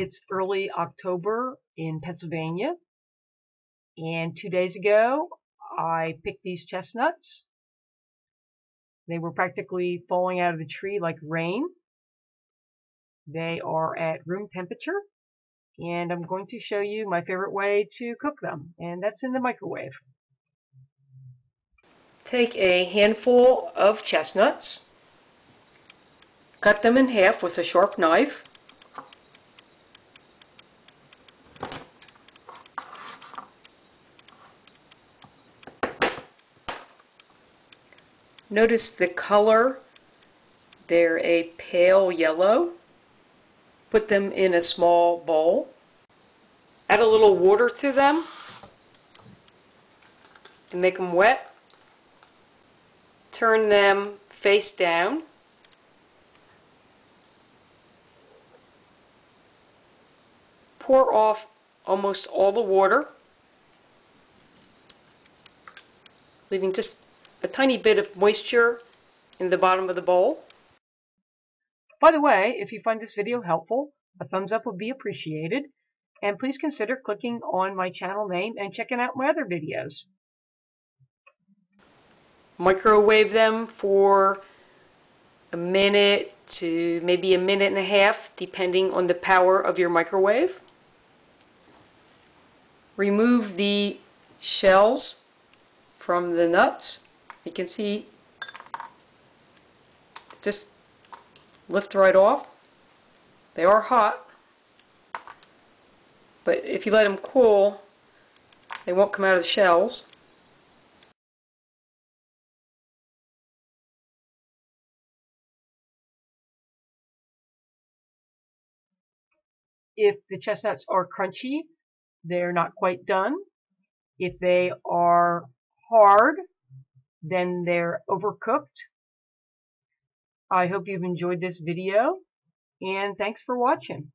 It's early October in Pennsylvania, and 2 days ago I picked these chestnuts. They were practically falling out of the tree like rain. They are at room temperature, and I'm going to show you my favorite way to cook them, and that's in the microwave. Take a handful of chestnuts, cut them in half with a sharp knife, notice the color, they're a pale yellow. Put them in a small bowl, add a little water to them and make them wet. Turn them face down. Pour off almost all the water, leaving just a tiny bit of moisture in the bottom of the bowl. By the way, if you find this video helpful, a thumbs up would be appreciated, and please consider clicking on my channel name and checking out my other videos. Microwave them for a minute to maybe a minute and a half, depending on the power of your microwave. Remove the shells from the nuts. You can see, just lift right off. They are hot, but if you let them cool, they won't come out of the shells. If the chestnuts are crunchy, they're not quite done. If they are hard, then they're overcooked. I hope you've enjoyed this video, and thanks for watching.